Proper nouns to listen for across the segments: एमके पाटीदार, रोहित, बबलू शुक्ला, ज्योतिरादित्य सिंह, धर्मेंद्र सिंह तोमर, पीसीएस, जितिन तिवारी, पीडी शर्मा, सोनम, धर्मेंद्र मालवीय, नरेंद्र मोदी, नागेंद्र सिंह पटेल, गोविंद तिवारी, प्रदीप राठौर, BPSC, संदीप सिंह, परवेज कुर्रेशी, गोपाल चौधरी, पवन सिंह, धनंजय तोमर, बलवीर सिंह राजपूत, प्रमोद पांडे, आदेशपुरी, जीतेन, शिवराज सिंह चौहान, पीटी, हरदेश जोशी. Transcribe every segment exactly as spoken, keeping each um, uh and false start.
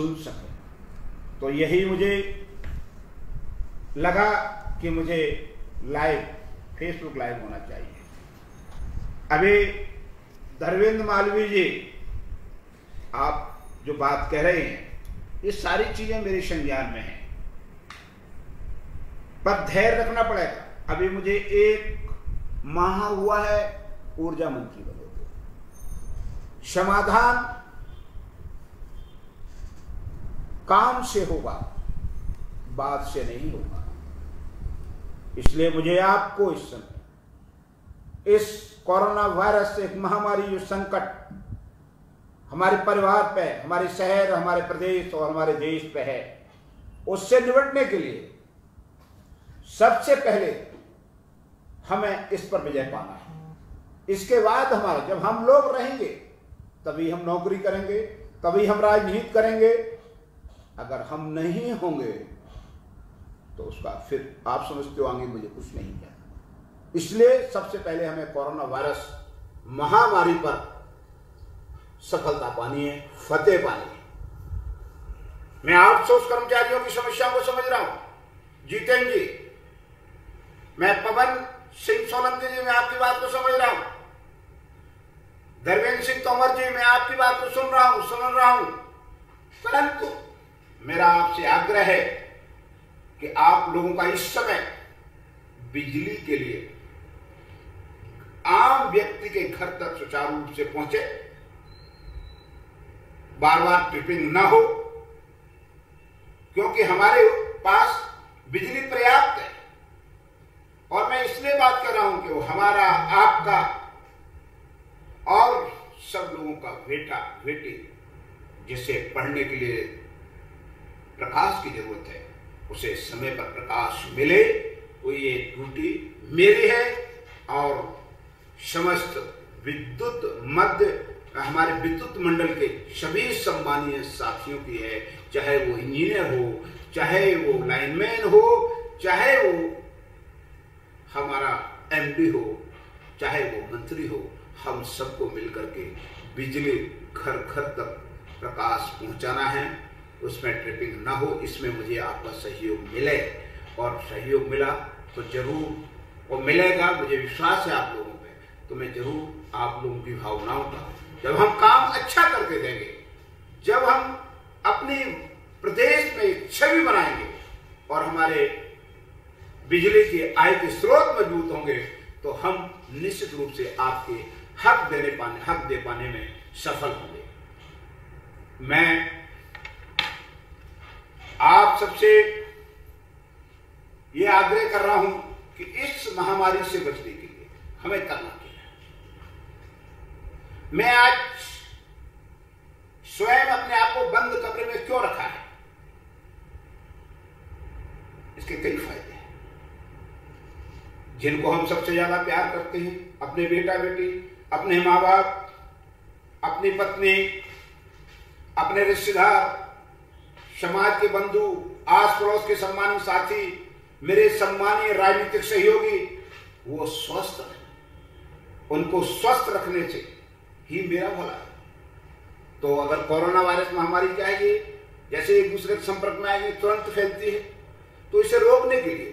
सुन सकें। तो यही मुझे लगा कि मुझे लाइव फेसबुक लाइव होना चाहिए। अभी धर्मेंद्र मालवीय जी आप जो बात कह रहे हैं ये सारी चीजें मेरे संज्ञान में हैं, पर धैर्य रखना पड़ेगा। अभी मुझे एक माह हुआ है ऊर्जा मंत्री बने को। समाधान काम से होगा, बात से नहीं होगा। इसलिए मुझे आपको इस समय इस कोरोना वायरस एक महामारी जो संकट हमारे परिवार पे, हमारे शहर, हमारे प्रदेश और हमारे देश पे है, उससे निपटने के लिए सबसे पहले हमें इस पर विजय पाना है। इसके बाद हमारा जब हम लोग रहेंगे तभी हम नौकरी करेंगे, तभी हम राजनीति करेंगे। अगर हम नहीं होंगे तो उसका फिर आप समझते हो आगे मुझे कुछ नहीं है। इसलिए सबसे पहले हमें कोरोना वायरस महामारी पर सफलता पानी है, फतेह पानी है। मैं आठ सौ कर्मचारियों की समस्याओं को समझ रहा हूं जीतेन जी, मैं पवन सिंह सोनम जी मैं आपकी बात को समझ रहा हूं, धर्मेंद्र सिंह तोमर जी मैं आपकी बात को सुन रहा हूं सुन रहा हूं परंतु मेरा आपसे आग्रह है कि आप लोगों का इस समय बिजली के लिए आम व्यक्ति के घर तक सुचारू रूप से पहुंचे, बार बार ट्रिपिंग ना हो, क्योंकि हमारे पास बिजली पर्याप्त है। और मैं इसलिए बात कर रहा हूं कि वो हमारा, आपका और सब लोगों का बेटा बेटी जिसे पढ़ने के लिए प्रकाश की जरूरत है उसे समय पर प्रकाश मिले, वो ये ड्यूटी मेरी है। और समस्त विद्युत मध्य हमारे विद्युत मंडल के सभी सम्मानीय साथियों की है, चाहे वो इंजीनियर हो, चाहे वो लाइनमैन हो, चाहे वो हमारा एमडी हो, चाहे वो मंत्री हो, हम सबको मिलकर के बिजली घर घर तक प्रकाश पहुंचाना है। उसमें ट्रिपिंग ना हो, इसमें मुझे आपका सहयोग मिले। और सहयोग मिला तो जरूर और मिलेगा, मुझे विश्वास है आप लोगों पे, तो मैं जरूर आप लोगों की भावनाओं का, जब हम काम अच्छा करके देंगे, जब हम अपने प्रदेश में छवि बनाएंगे और हमारे बिजली के आय के स्रोत मजबूत होंगे तो हम निश्चित रूप से आपके हक देने पाने हक दे पाने में सफल होंगे। मैं आप सबसे ये आग्रह कर रहा हूं कि इस महामारी से बचने के लिए हमें करना चाहिए। मैं आज स्वयं अपने आप को बंद कमरे में क्यों रखा है, इसके कई फायदे हैं। जिनको हम सबसे ज्यादा प्यार करते हैं, अपने बेटा बेटी, अपने माँ बाप, अपनी पत्नी, अपने रिश्तेदार, समाज के बंधु, आस पड़ोस के सम्मानित साथी, मेरे सम्मानीय राजनीतिक सहयोगी, वो स्वस्थ रहे, उनको स्वस्थ रखने से ही मेरा भला है। तो अगर कोरोना वायरस महामारी क्या है, जैसे एक दूसरे के संपर्क में आएगी तुरंत फैलती है, तो इसे रोकने के लिए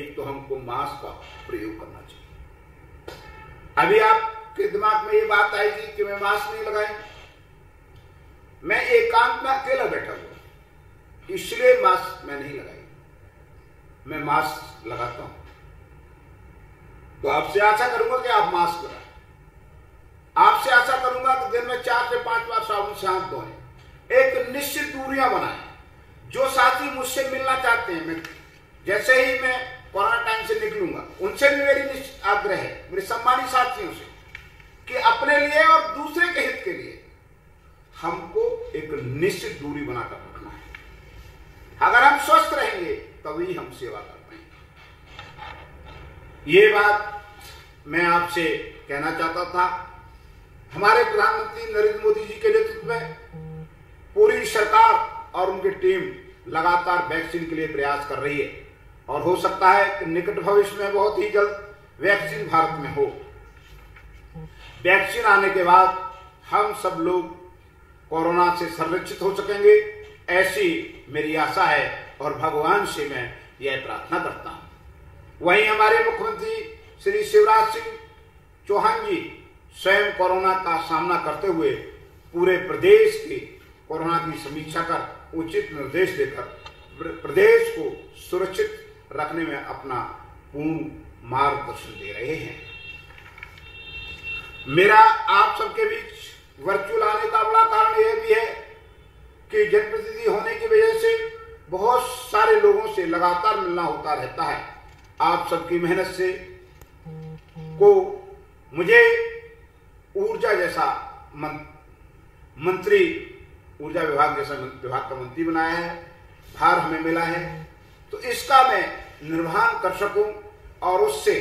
एक तो हमको मास्क का प्रयोग करना चाहिए। अभी आपके दिमाग में ये बात आएगी कि मैं मास्क नहीं लगाए, मैं एकांत में अकेला बैठा हुआ इसलिए मास्क मैं नहीं लगाई, मैं मास्क लगाता हूं। तो आपसे आशा करूंगा कि आप मास्क लगाएं। आपसे आशा करूंगा कि दिन में चार से पांच बार साबुन से हाथ धोएं, एक निश्चित दूरियां बनाएं। जो साथी मुझसे मिलना चाहते हैं, मैं जैसे ही मैं क्वारंटाइन से निकलूंगा उनसे भी मेरी निश्चित आग्रह है, मेरे सम्मानित साथियों से, कि अपने लिए और दूसरे के हित के लिए हमको एक निश्चित दूरी बनाकर रखना है। अगर हम स्वस्थ रहेंगे तभी हम सेवा कर पाएंगे। ये बात मैं आपसे कहना चाहता था। हमारे प्रधानमंत्री नरेंद्र मोदी जी के नेतृत्व में पूरी सरकार और उनकी टीम लगातार वैक्सीन के लिए प्रयास कर रही है और हो सकता है कि निकट भविष्य में बहुत ही जल्द वैक्सीन भारत में हो। वैक्सीन आने के बाद हम सब लोग कोरोना से संरक्षित हो सकेंगे ऐसी मेरी आशा है और भगवान से मैं यह प्रार्थना करता हूं। वहीं हमारे मुख्यमंत्री श्री शिवराज सिंह चौहान जी स्वयं कोरोना का सामना करते हुए पूरे प्रदेश की कोरोना की समीक्षा कर उचित निर्देश देकर प्रदेश को सुरक्षित रखने में अपना पूर्ण मार्गदर्शन दे रहे हैं। मेरा आप सबके बीच वर्चुअल आने का बड़ा कारण यह भी है कि जनप्रतिनिधि होने की वजह से बहुत सारे लोगों से लगातार मिलना होता रहता है। आप सबकी मेहनत से को मुझे ऊर्जा जैसा मंत्री ऊर्जा विभाग जैसा विभाग का मंत्री बनाया है, भार हमें मिला है, तो इसका मैं निर्वहन कर सकूं और उससे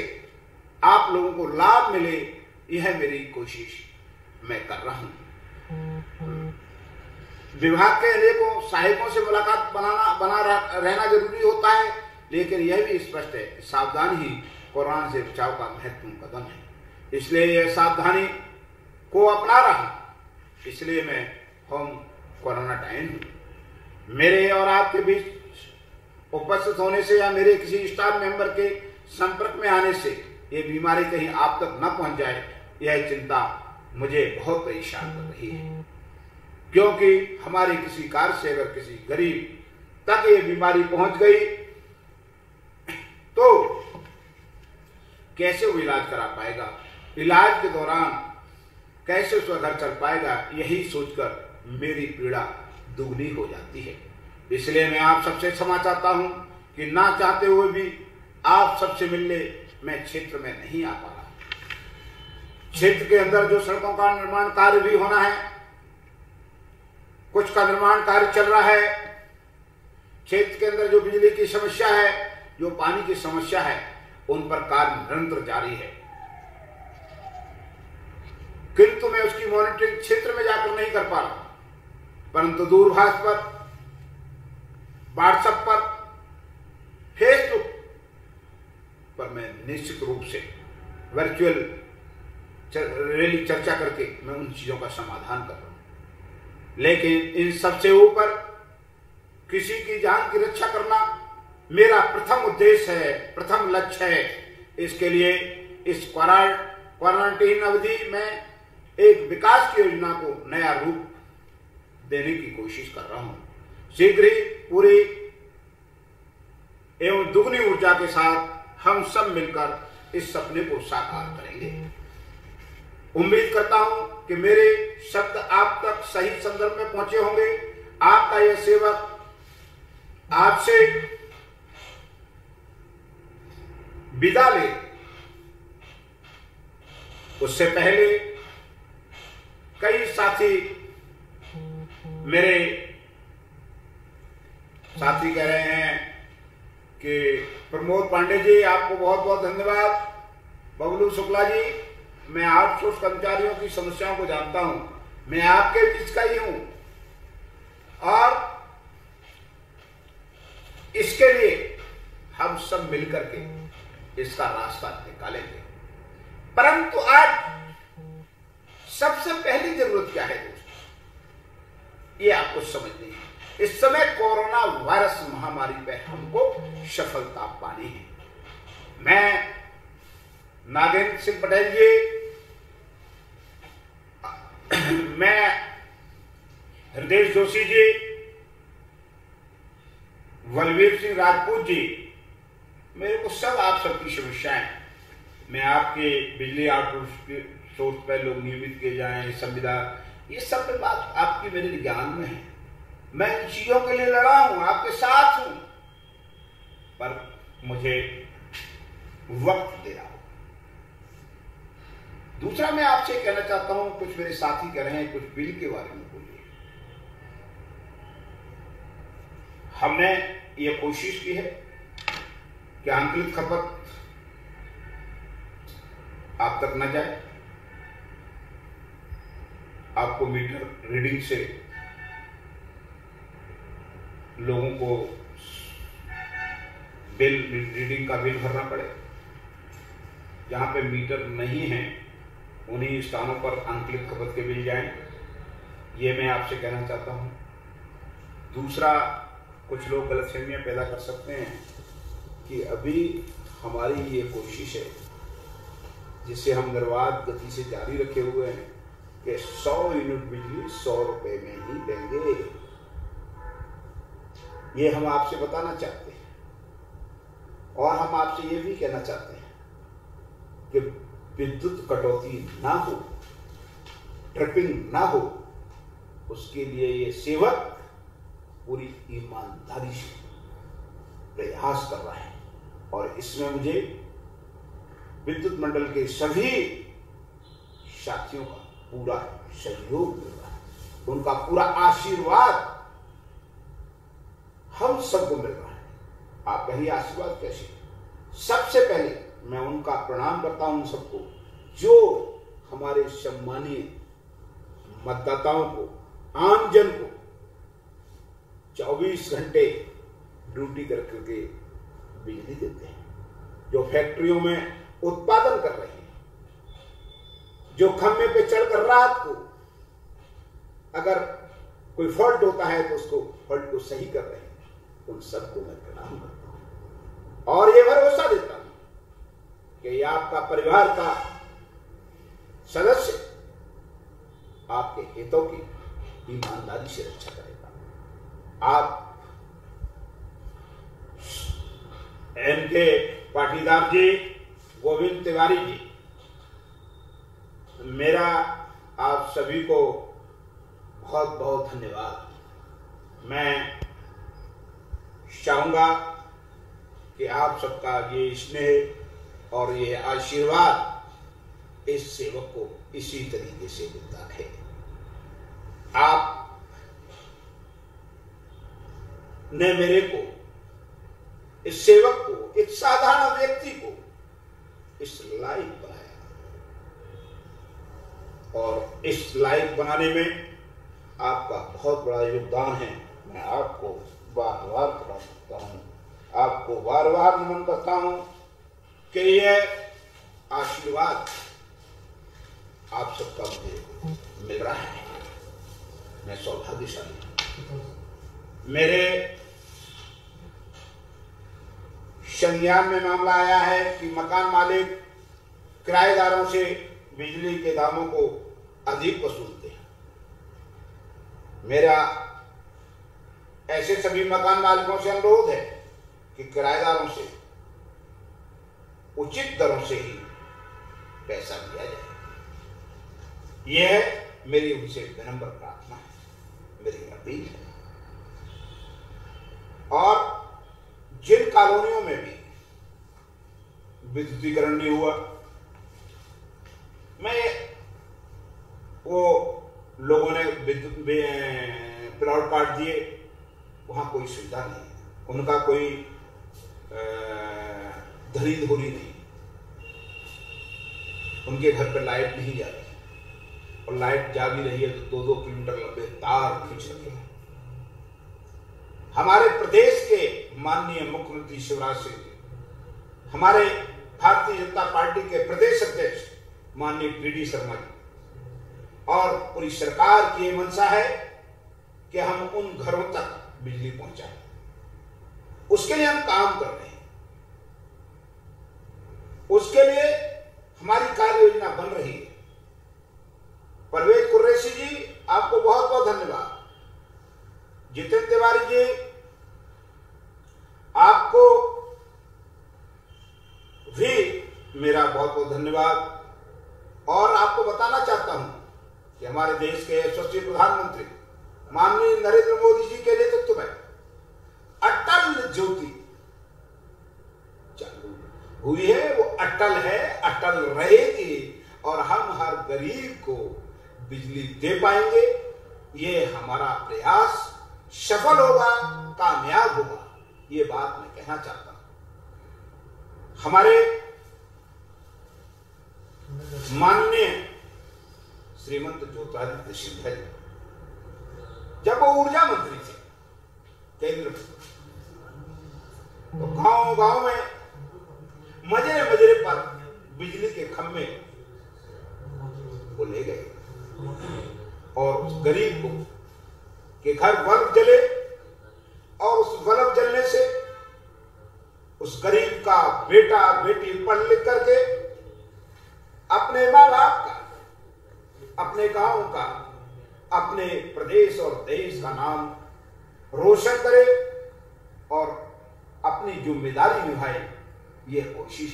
आप लोगों को लाभ मिले, यह मेरी कोशिश मैं कर रहा हूं। विभाग के अनेकों सहायकों से मुलाकात बनाना बना रहना जरूरी होता है, लेकिन यह भी स्पष्ट है सावधानी ही कोरोना से बचाव का महत्वपूर्ण कदम है, इसलिए यह सावधानी को अपना रहा। इसलिए मैं होम कोरोना टाइम हूँ। मेरे और आपके बीच उपस्थित होने से या मेरे किसी स्टाफ मेंबर के संपर्क में आने से ये बीमारी कहीं आप तक न पहुँच जाए, यह चिंता मुझे बहुत परेशान कर रही है, क्योंकि हमारे किसी कार्य से अगर किसी गरीब तक ये बीमारी पहुंच गई तो कैसे वो इलाज करा पाएगा, इलाज के दौरान कैसे उसका घर चल पाएगा, यही सोचकर मेरी पीड़ा दुगनी हो जाती है। इसलिए मैं आप सबसे क्षमा चाहता हूं कि ना चाहते हुए भी आप सबसे मिलने मैं क्षेत्र में नहीं आ पा रहा। क्षेत्र के अंदर जो सड़कों का निर्माण कार्य भी होना है, कुछ का निर्माण कार्य चल रहा है, क्षेत्र के अंदर जो बिजली की समस्या है, जो पानी की समस्या है, उन पर कार्य निरंतर जारी है, किंतु मैं उसकी मॉनिटरिंग क्षेत्र में जाकर नहीं कर पा रहा, परंतु दूरभाष पर, व्हाट्सएप पर, फेसबुक पर मैं निश्चित रूप से वर्चुअल रैली चर्चा करके मैं उन चीजों का समाधान कर रहा हूं। लेकिन इन सबसे ऊपर किसी की जान की रक्षा करना मेरा प्रथम उद्देश्य है, प्रथम लक्ष्य है। इसके लिए इस क्वारंटीन अवधि में एक विकास की योजना को नया रूप देने की कोशिश कर रहा हूं। शीघ्र ही पूरी एवं दुगनी ऊर्जा के साथ हम सब मिलकर इस सपने को साकार करेंगे। उम्मीद करता हूं कि मेरे शब्द आप तक सही संदर्भ में पहुंचे होंगे। आपका यह सेवक आपसे विदा ले, उससे पहले कई साथी मेरे साथी कह रहे हैं कि प्रमोद पांडे जी आपको बहुत बहुत धन्यवाद, बबलू शुक्ला जी, मैं आउटसोर्स कर्मचारियों की समस्याओं को जानता हूं, मैं आपके बीच का ही हूं और इसके लिए हम सब मिलकर के इसका रास्ता निकालेंगे। परंतु आज सबसे पहली जरूरत क्या है दोस्तों, ये आपको समझनी है। इस समय कोरोना वायरस महामारी पे हमको सफलता पानी है। मैं नागेंद्र सिंह पटेल जी, मैं हरदेश जोशी जी, बलवीर सिंह राजपूत जी, मेरे को सब आप सबकी समस्याएं, मैं आपके बिजली आउटसोर्स पर लोग नियमित किए जाएं, संविदा, ये सब में बात आपकी मेरे ज्ञान में है, मैं इन चीजों के लिए लड़ा हूं, आपके साथ हूं, पर मुझे वक्त दे रहा हूं। दूसरा मैं आपसे कहना चाहता हूं, कुछ मेरे साथी कह रहे हैं कुछ बिल के बारे में बोलिए। हमने ये कोशिश की है कि आंतरिक खपत आप तक न जाए, आपको मीटर रीडिंग से लोगों को बिल रीडिंग का बिल भरना पड़े, जहां पे मीटर नहीं है उन्हीं स्थानों पर आंकलित खपत के मिल जाएं, ये मैं आपसे कहना चाहता हूं। दूसरा, कुछ लोग गलतफहमियाँ पैदा कर सकते हैं कि अभी हमारी ये कोशिश है जिसे हम निर्वाध गति से जारी रखे हुए हैं कि सौ यूनिट बिजली सौ रुपए में ही देंगे। ये हम आपसे बताना चाहते हैं और हम आपसे ये भी कहना चाहते हैं कि विद्युत कटौती ना हो, ट्रिपिंग ना हो, उसके लिए ये सेवक पूरी ईमानदारी से प्रयास कर रहा है। और इसमें मुझे विद्युत मंडल के सभी साथियों का पूरा सहयोग मिल रहा है, उनका पूरा आशीर्वाद हम सबको मिल रहा है। आप कहीं आशीर्वाद कैसे? सबसे पहले मैं उनका प्रणाम करता हूं सबको, जो हमारे सम्मानीय मतदाताओं को, आम जन को चौबीस घंटे ड्यूटी करके के बिजली देते हैं, जो फैक्ट्रियों में उत्पादन कर रहे हैं, जो खम्भे पे चढ़कर रात को अगर कोई फॉल्ट होता है तो उसको फॉल्ट को सही कर रहे हैं। उन सबको मैं प्रणाम करता हूं और ये भरोसा देता हूं कि आपका परिवार का सदस्य आपके हितों की ईमानदारी से रक्षा करेगा। आप एमके पाटीदार जी, गोविंद तिवारी जी, मेरा आप सभी को बहुत बहुत धन्यवाद। मैं चाहूँगा कि आप सबका ये स्नेह और ये आशीर्वाद इस सेवक को इसी तरीके से मिलता है। आप ने मेरे को, इस सेवक को, इस साधारण व्यक्ति को इस लायक बनाया और इस लायक बनाने में आपका बहुत बड़ा योगदान है। मैं आपको बार बार प्रणाम करता हूँ, आपको बार बार नमन करता हूँ कि यह आशीर्वाद आप सबका मुझे मिल रहा है। मैं सौभाग्यशाली हूँ। मेरे संज्ञान में मामला आया है कि मकान मालिक किराएदारों से बिजली के दामों को अधिक वसूलते हैं। मेरा ऐसे सभी मकान मालिकों से अनुरोध है कि किराएदारों से उचित दरों से ही पैसा लिया जाए। यह मेरी उनसे विनम्र प्रार्थना है, मेरी अपील है। और जिन कॉलोनियों में भी विद्युतीकरण नहीं हुआ, मैं वो लोगों ने प्लॉट काट दिए, वहाँ कोई सुविधा नहीं, उनका कोई धरी धोरी नहीं, उनके घर पर लाइट नहीं जा रही, और लाइट जा भी रही है तो दो दो किलोमीटर लंबे तार खींच रखे हैं। हमारे प्रदेश के माननीय मुख्यमंत्री शिवराज सिंह जी, हमारे भारतीय जनता पार्टी के प्रदेश अध्यक्ष माननीय पीडी शर्मा जी और पूरी सरकार की ये मंशा है कि हम उन घरों तक बिजली पहुंचाएं। उसके लिए हम काम कर रहे हैं, उसके लिए हमारी कार्य योजना बन रही है। परवेज कुर्रेशी जी, आपको बहुत बहुत धन्यवाद। जितिन तिवारी जी, आपको भी मेरा बहुत बहुत धन्यवाद। और आपको बताना चाहता हूं कि हमारे देश के यशस्वी प्रधानमंत्री माननीय नरेंद्र मोदी जी के नेतृत्व में अटल ज्योति चालू हुई है, वो अटल है, अटल रहेगी और हम हर गरीब को बिजली दे पाएंगे। ये हमारा प्रयास सफल होगा, कामयाब होगा, ये बात मैं कहना चाहता हूं। हमारे माननीय श्रीमंत ज्योतिरादित्य सिंह जब वो ऊर्जा मंत्री थे केंद्र में, तो गांव गांव में मजरे मजरे पर बिजली के खम्भे वो ले गए और गरीब को, कि घर बल्ब जले प्रदेश और देश का नाम रोशन करे और अपनी जिम्मेदारी निभाए, ये कोशिश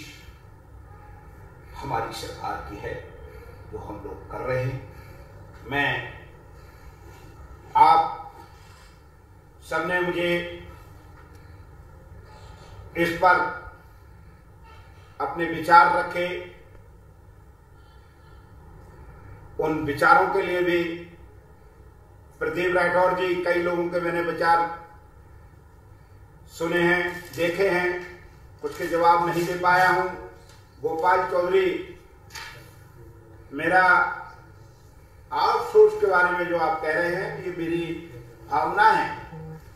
हमारी सरकार की है जो हम लोग कर रहे हैं। मैं आप सबने मुझे इस पर अपने विचार रखे, उन विचारों के लिए भी प्रदीप राठौर जी, कई लोगों के मैंने विचार सुने हैं, देखे हैं, कुछ के जवाब नहीं दे पाया हूं। गोपाल चौधरी, मेरा आउटसोर्स के बारे में जो आप कह रहे हैं, ये मेरी भावना है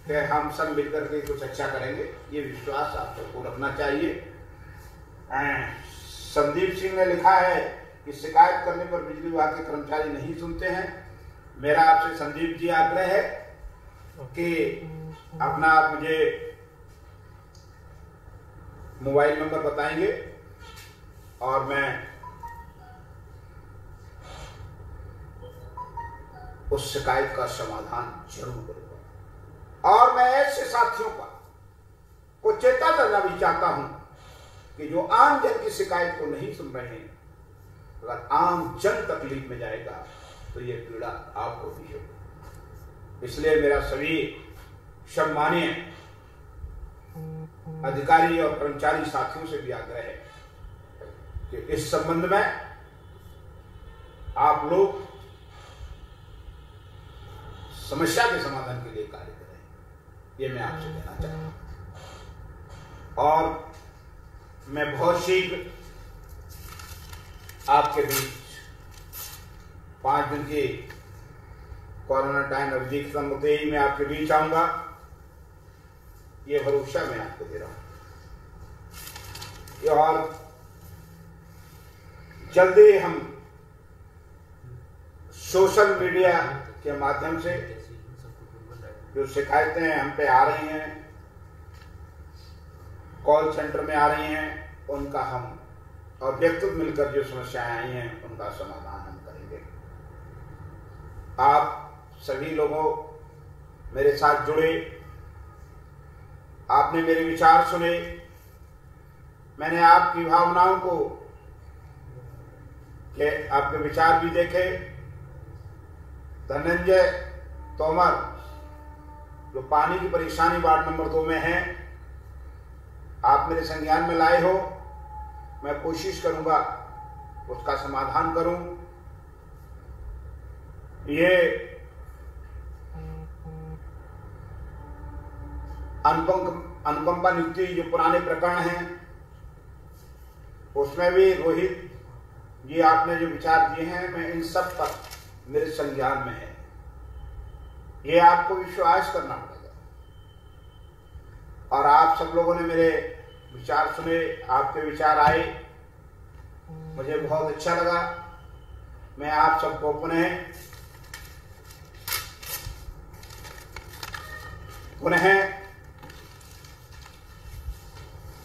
कि हम सब मिलकर के कुछ अच्छा करेंगे, ये विश्वास आप सबको रखना चाहिए। संदीप सिंह ने लिखा है कि शिकायत करने पर बिजली विभाग के कर्मचारी नहीं सुनते हैं। मेरा आपसे संदीप जी आग्रह है कि अपना आप मुझे मोबाइल नंबर बताएंगे और मैं उस शिकायत का समाधान जरूर करूंगा। और मैं ऐसे साथियों का को चेता करना भी चाहता हूं कि जो आम जन की शिकायत को नहीं सुन रहे हैं, अगर आम जन तकलीफ में जाएगा तो ये पीड़ा आपको भी होगी। इसलिए मेरा सभी सम्मानीय अधिकारी और कर्मचारी साथियों से भी आग्रह है कि इस संबंध में आप लोग समस्या के समाधान के लिए कार्य करें, ये मैं आपसे कहना चाहता हूं। और मैं बहुत शीघ्र आपके बीच पांच दिन की क्वारंटाइन अवधि खत्म होते ही मैं आपके बीच आऊंगा, ये भरोसा मैं आपको दे रहा हूं। और जल्दी हम सोशल मीडिया के माध्यम से जो शिकायतें हम पे आ रही हैं, कॉल सेंटर में आ रही हैं, उनका हम और व्यक्तिगत मिलकर जो समस्याएं आई हैं उनका समाधान हम करेंगे। आप सभी लोगों मेरे साथ जुड़े, आपने मेरे विचार सुने, मैंने आपकी भावनाओं को के आपके विचार भी देखे। धनंजय तोमर जो पानी की परेशानी वार्ड नंबर दो में है, आप मेरे संज्ञान में लाए हो, मैं कोशिश करूंगा उसका समाधान करूं। ये अनुपम अनुकंपा नियुक्ति जो पुराने प्रकरण हैं, उसमें भी रोहित ये आपने जो विचार दिए हैं, मैं इन सब पर मेरे संज्ञान में है, ये आपको विश्वास करना पड़ेगा। और आप सब लोगों ने मेरे विचार सुने, आपके विचार आए, मुझे बहुत अच्छा लगा। मैं आप सबको पुनः पुनः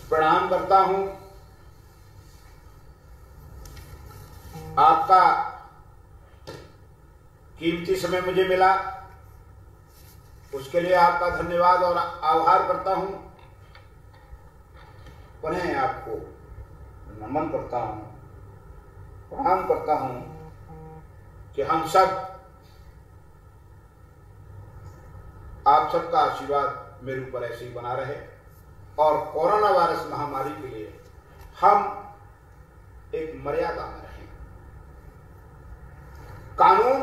प्रणाम करता हूं। आपका कीमती समय मुझे मिला, उसके लिए आपका धन्यवाद और आभार करता हूं। पुनः आपको नमन करता हूं, प्रणाम करता हूं कि हम सब आप सबका आशीर्वाद मेरे ऊपर ऐसे ही बना रहे और कोरोना वायरस महामारी के लिए हम एक मर्यादा में रहें। कानून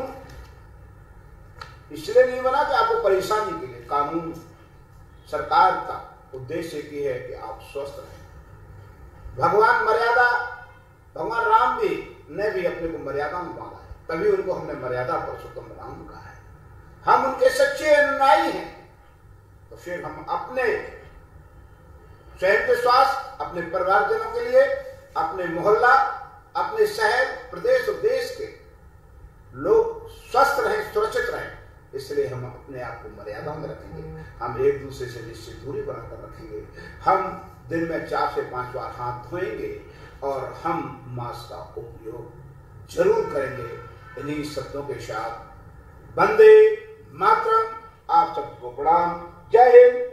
इसलिए नहीं बना कि आपको परेशानी के लिए, कानून सरकार का उद्देश्य की है कि आप स्वस्थ रहें। भगवान मर्यादा, भगवान राम भी ने भी अपने को मर्यादा में बांधा है, तभी उनको हमने मर्यादा पुरुषोत्तम राम कहा है। हम उनके सच्चे अनुयायी हैं, तो फिर हम अपने स्वयं के स्वास्थ्य, अपने परिवारजनों के लिए, अपने मोहल्ला, अपने शहर, प्रदेश और देश के लोग स्वस्थ रहें, सुरक्षित रहें, इसलिए हम अपने आप को मर्यादा में रखेंगे। हम एक दूसरे से निश्चित दूरी बनाकर रखेंगे, हम दिन में चार से पांच बार हाथ धोएंगे और हम मास्क का उपयोग जरूर करेंगे। इन्हीं शब्दों के साथ वंदे मातरम, आप सबको प्रणाम, जय हिंद।